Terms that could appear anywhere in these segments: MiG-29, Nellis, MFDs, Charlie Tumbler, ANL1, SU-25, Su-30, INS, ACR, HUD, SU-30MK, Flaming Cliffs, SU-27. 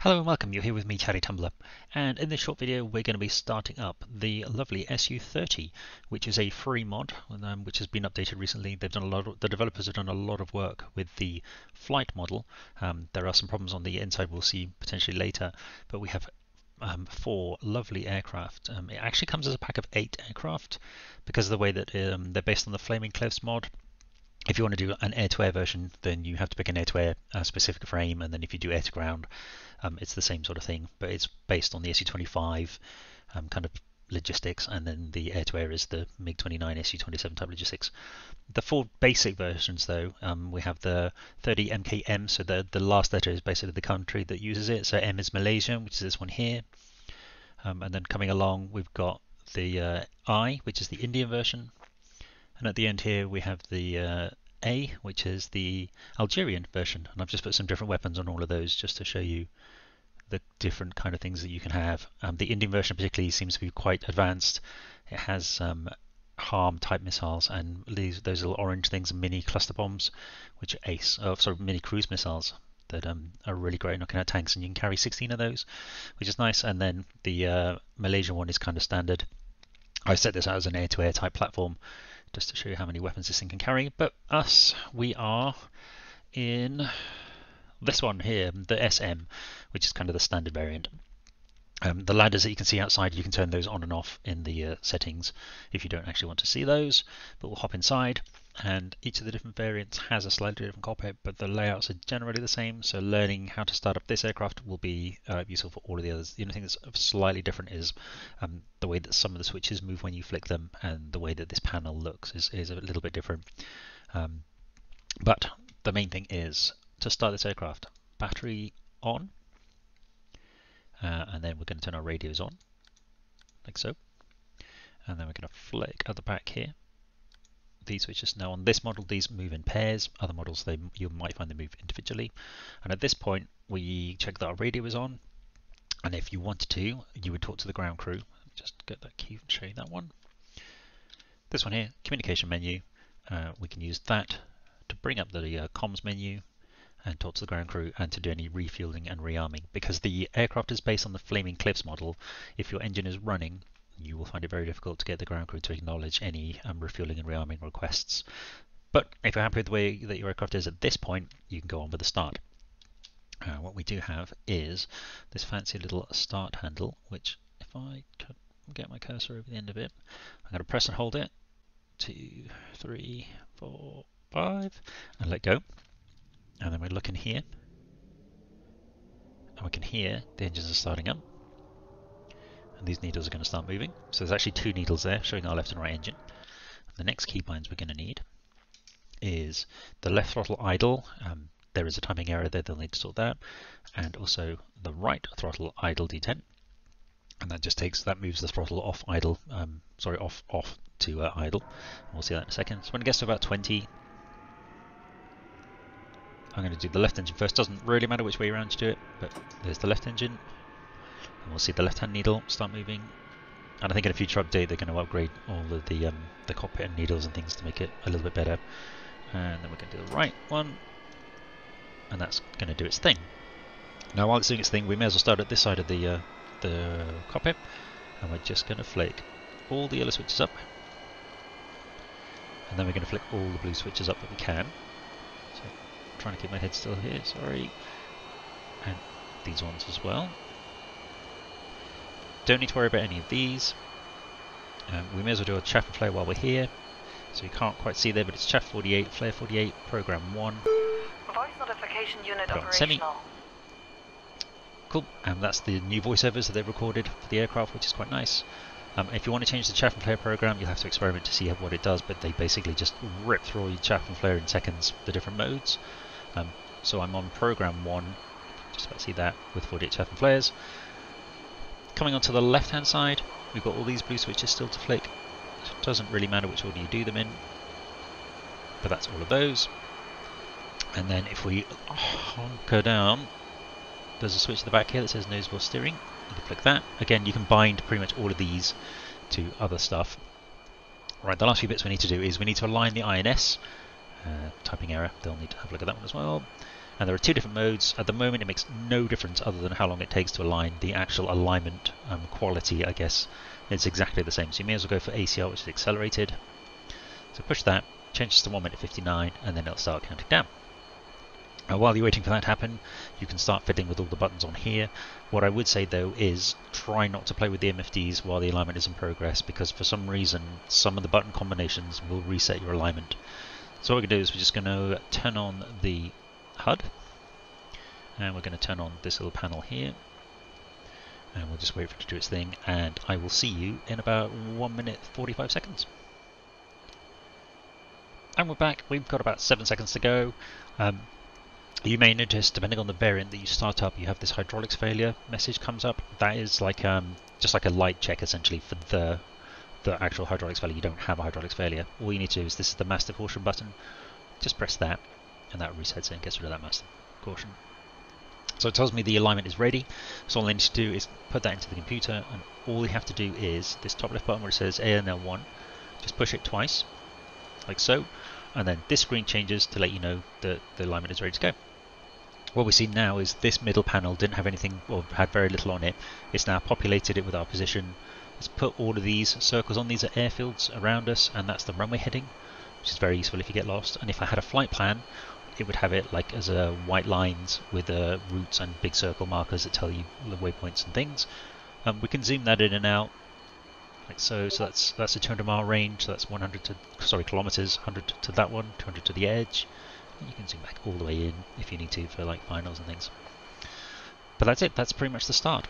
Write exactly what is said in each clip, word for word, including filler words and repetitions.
Hello and welcome, you're here with me, Charlie Tumbler, and in this short video we're going to be starting up the lovely S U thirty, which is a free mod um, which has been updated recently. They've done a lot of, the developers have done a lot of work with the flight model. Um, there are some problems on the inside we'll see potentially later, but we have um, four lovely aircraft. Um, it actually comes as a pack of eight aircraft because of the way that um, they're based on the Flaming Cliffs mod. If you want to do an air-to-air version, then you have to pick an air-to-air uh, specific frame, and then if you do air-to-ground, um, it's the same sort of thing, but it's based on the S U twenty-five um, kind of logistics, and then the air-to-air is the MiG twenty-nine, S U twenty-seven type logistics. The four basic versions, though, um, we have the thirty M K M, so the, the last letter is basically the country that uses it, so M is Malaysia, which is this one here, um, and then coming along we've got the uh, I, which is the Indian version. And at the end here we have the uh, A, which is the Algerian version, and I've just put some different weapons on all of those just to show you the different kind of things that you can have. Um, the Indian version particularly seems to be quite advanced. It has um, harm type missiles and these those little orange things, mini cluster bombs, which are ace, oh, sorry, mini cruise missiles that um, are really great at knocking out tanks, and you can carry sixteen of those, which is nice. And then the uh, Malaysian one is kind of standard. I set this out as an air-to-air type platform just to show you how many weapons this thing can carry, but us, we are in this one here, the S M, which is kind of the standard variant. Um, the ladders that you can see outside, you can turn those on and off in the uh, settings if you don't actually want to see those, but we'll hop inside, and each of the different variants has a slightly different cockpit, but the layouts are generally the same, so learning how to start up this aircraft will be uh, useful for all of the others. The only thing that's slightly different is um, the way that some of the switches move when you flick them, and the way that this panel looks is, is a little bit different. Um, but the main thing is to start this aircraft, battery on, uh, and then we're going to turn our radios on, like so, and then we're going to flick at the back here. These switches, now on this model these move in pairs, other models they you might find they move individually, and at this point we check that our radio is on, and if you wanted to you would talk to the ground crew. Let me just get that key and show you that one. This one here, communication menu, uh, we can use that to bring up the uh, comms menu and talk to the ground crew and to do any refueling and rearming. Because the aircraft is based on the Flaming Cliffs model, if your engine is running you will find it very difficult to get the ground crew to acknowledge any um, refueling and rearming requests. But if you're happy with the way that your aircraft is at this point, you can go on with the start. Uh, what we do have is this fancy little start handle, which if I could get my cursor over the end of it, I'm going to press and hold it, two, three, four, five, and let go. And then we look in here, and we can hear the engines are starting up. And these needles are going to start moving. So there's actually two needles there showing our left and right engine. The next key binds we're going to need is the left throttle idle. Um, there is a timing error there, they'll need to sort that. And also the right throttle idle detent. And that just takes, that moves the throttle off idle, um, sorry, off off to uh, idle. And we'll see that in a second. So when it gets to about twenty, I'm going to do the left engine first. Doesn't really matter which way around to do it, but there's the left engine. And we'll see the left-hand needle start moving, and I think in a future update they're going to upgrade all of the um, the cockpit and needles and things to make it a little bit better. And then we're going to do the right one, and that's going to do its thing. Now while it's doing its thing, we may as well start at this side of the uh, the cockpit, and we're just going to flick all the yellow switches up, and then we're going to flick all the blue switches up that we can. So I'm trying to keep my head still here, sorry, and these ones as well. Don't need to worry about any of these. Um, we may as well do a chaff and flare while we're here. So you can't quite see there, but it's chaff forty-eight, flare forty-eight, program one. Voice notification unit operational. Cool, and that's the new voiceovers that they've recorded for the aircraft, which is quite nice. Um, if you want to change the chaff and flare program, you'll have to experiment to see what it does, but they basically just rip through all your chaff and flare in seconds, the different modes. Um, so I'm on program one, just about to see that, with forty-eight chaff and flares. Coming onto the left hand side, we've got all these blue switches still to flick. It doesn't really matter which order you do them in, but that's all of those. And then if we hunker down, there's a switch at the back here that says nose wheel steering. You can flick that. Again, you can bind pretty much all of these to other stuff. Right, the last few bits we need to do is we need to align the I N S. Uh, typing error, they'll need to have a look at that one as well. And there are two different modes. At the moment, it makes no difference other than how long it takes to align. The actual alignment um, quality, I guess, is exactly the same. So you may as well go for A C R, which is accelerated. So push that, change this to one minute fifty-nine, and then it'll start counting down. Now, while you're waiting for that to happen, you can start fiddling with all the buttons on here. What I would say, though, is try not to play with the M F Ds while the alignment is in progress, because for some reason, some of the button combinations will reset your alignment. So what we're going to do is we're just going to turn on the H U D, and we're going to turn on this little panel here, and we'll just wait for it to do its thing, and I will see you in about one minute forty-five seconds. And we're back. We've got about seven seconds to go. Um, you may notice, depending on the variant that you start up, you have this hydraulics failure message comes up. That is like um, just like a light check essentially for the the actual hydraulics failure. You don't have a hydraulics failure. All you need to do is, this is the master caution button. Just press that, and that resets it and gets rid of that master caution. So it tells me the alignment is ready. So all I need to do is put that into the computer, and all you have to do is this top left button where it says A N L one. Just push it twice, like so, and then this screen changes to let you know that the alignment is ready to go. What we see now is this middle panel didn't have anything, or had very little on it. It's now populated it with our position. It's put all of these circles on. These are airfields around us, and that's the runway heading, which is very useful if you get lost. And if I had a flight plan, it would have it like as a white lines with uh, routes and big circle markers that tell you the waypoints and things. Um, we can zoom that in and out like so. So that's that's a two hundred mile range. So that's one hundred to sorry kilometers, one hundred to that one, two hundred to the edge. You can zoom back all the way in if you need to for like finals and things. But that's it. That's pretty much the start.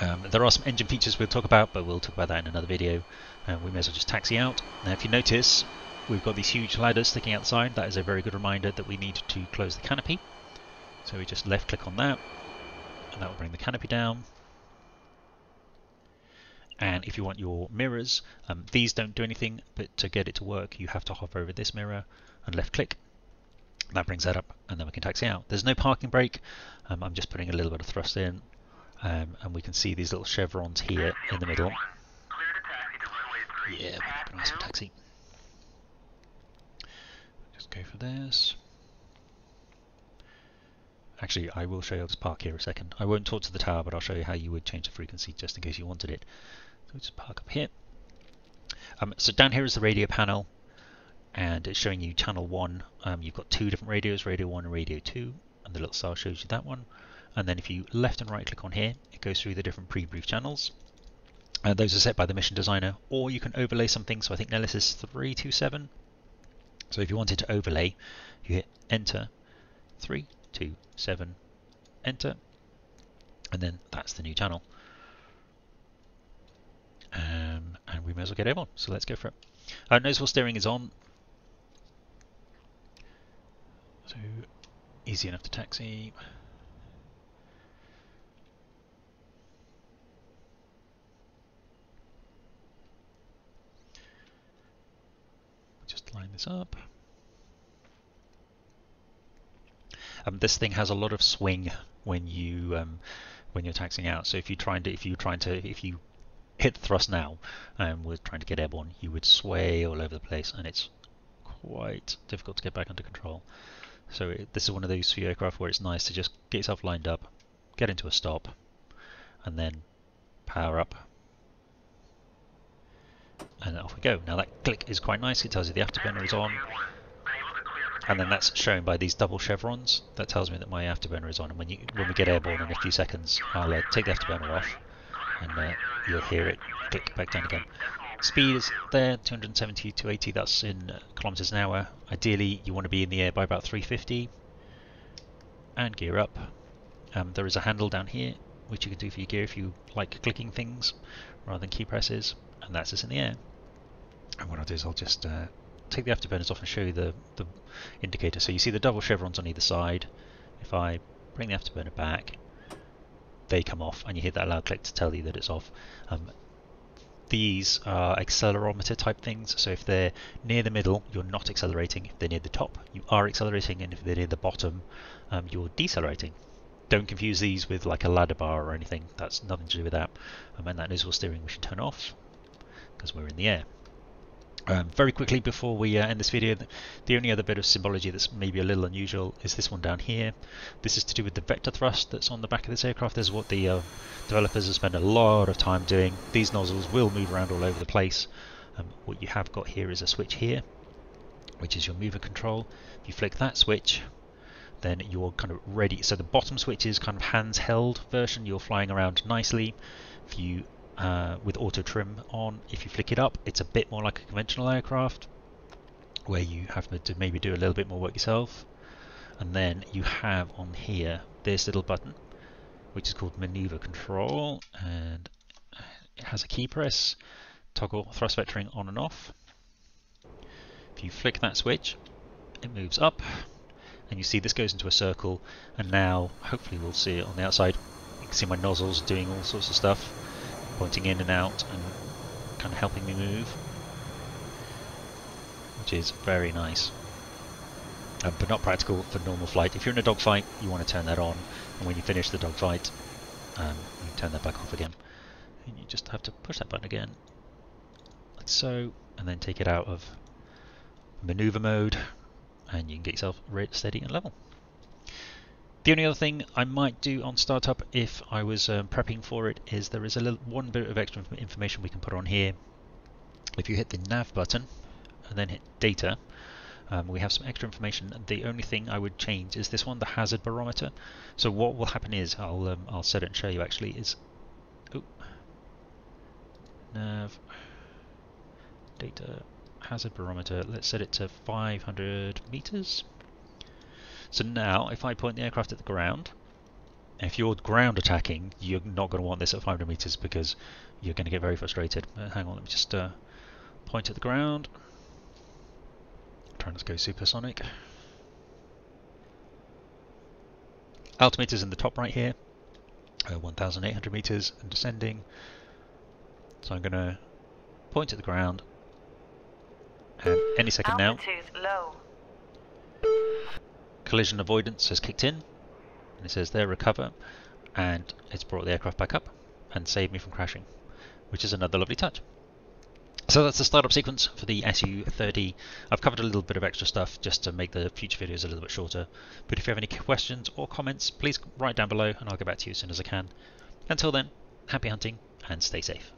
Um, there are some engine features we'll talk about, but we'll talk about that in another video. Uh, we may as well just taxi out. Now, if you notice, we've got these huge ladders sticking outside. That is a very good reminder that we need to close the canopy. So we just left click on that, and that will bring the canopy down. And if you want your mirrors, um, these don't do anything, but to get it to work, you have to hover over this mirror and left click. That brings that up, and then we can taxi out. There's no parking brake. Um, I'm just putting a little bit of thrust in, um, and we can see these little chevrons here in the middle. Yeah, we're nice and taxi. Just go for this. Actually, I will show you how to park here a second. I won't talk to the tower, but I'll show you how you would change the frequency just in case you wanted it. So we'll just park up here. Um, so down here is the radio panel, and it's showing you channel one. Um, you've got two different radios, radio one and radio two, and the little star shows you that one. And then if you left and right click on here, it goes through the different pre-brief channels. Uh, those are set by the mission designer, or you can overlay something. So I think Nellis is three two seven. So if you wanted to overlay, you hit enter, three two seven, enter, and then that's the new channel. Um, and we may as well get it on, so let's go for it. Uh, nose wheel steering is on. So easy enough to taxi. Just line this up. Um, this thing has a lot of swing when you um, when you're taxiing out. So if you're trying to if you're trying to if you hit thrust now, and um, we're trying to get airborne, you would sway all over the place, and it's quite difficult to get back under control. So it, this is one of those few aircraft where it's nice to just get yourself lined up, get into a stop, and then power up, and off we go. Now that click is quite nice. It tells you the afterburner is on, and then that's shown by these double chevrons. That tells me that my afterburner is on, and when you when we get airborne in a few seconds, I'll uh, take the afterburner off, and uh, you'll hear it click back down again. Speed is there, two hundred seventy to eighty, that's in kilometers an hour. Ideally, you want to be in the air by about three fifty. And gear up. Um, there is a handle down here, which you can do for your gear if you like clicking things rather than key presses. And that's us in the air. And what I'll do is I'll just uh, take the afterburners off and show you the, the indicator. So you see the double chevrons on either side. If I bring the afterburner back, they come off, and you hear that loud click to tell you that it's off. Um, These are accelerometer type things, so if they're near the middle, you're not accelerating. If they're near the top, you are accelerating, and if they're near the bottom, um, you're decelerating. Don't confuse these with like a ladder bar or anything. That's nothing to do with that. Um, and that nose wheel steering we should turn off because we're in the air. Um, very quickly before we uh, end this video, the only other bit of symbology that's maybe a little unusual is this one down here. This is to do with the vector thrust that's on the back of this aircraft. This is what the uh, developers have spent a lot of time doing. These nozzles will move around all over the place. Um, what you have got here is a switch here, which is your mover control. If you flick that switch, then you're kind of ready. So the bottom switch is kind of hands-held version. You're flying around nicely. If you Uh, with auto trim on, if you flick it up, it's a bit more like a conventional aircraft where you have to maybe do a little bit more work yourself. And then you have on here this little button which is called maneuver control, and it has a key press, toggle thrust vectoring on and off. If you flick that switch, it moves up, and you see this goes into a circle, and now hopefully we'll see it on the outside. You can see my nozzles doing all sorts of stuff, pointing in and out and kind of helping me move, which is very nice, um, but not practical for normal flight. If you're in a dogfight, you want to turn that on, and when you finish the dogfight, um, you turn that back off again, and you just have to push that button again like so, and then take it out of maneuver mode, and you can get yourself steady and level. The only other thing I might do on startup, if I was um, prepping for it, is there is a little one bit of extra information we can put on here. If you hit the nav button and then hit data, um, we have some extra information. The only thing I would change is this one, the hazard barometer. So what will happen is, I'll um, I'll set it and show you. Actually, is oh, nav data hazard barometer. Let's set it to five hundred meters. So now, if I point the aircraft at the ground, if you're ground attacking, you're not going to want this at five hundred meters because you're going to get very frustrated. Uh, hang on, let me just uh, point at the ground. I'm trying to go supersonic. Altimeter's in the top right here, uh, one thousand eight hundred meters and descending. So I'm going to point at the ground, and any second now. Altitude low. Collision avoidance has kicked in, and it says there recover, and it's brought the aircraft back up and saved me from crashing, which is another lovely touch. So that's the startup sequence for the S U thirty. I've covered a little bit of extra stuff just to make the future videos a little bit shorter, but if you have any questions or comments, please write down below and I'll get back to you as soon as I can. Until then, happy hunting and stay safe.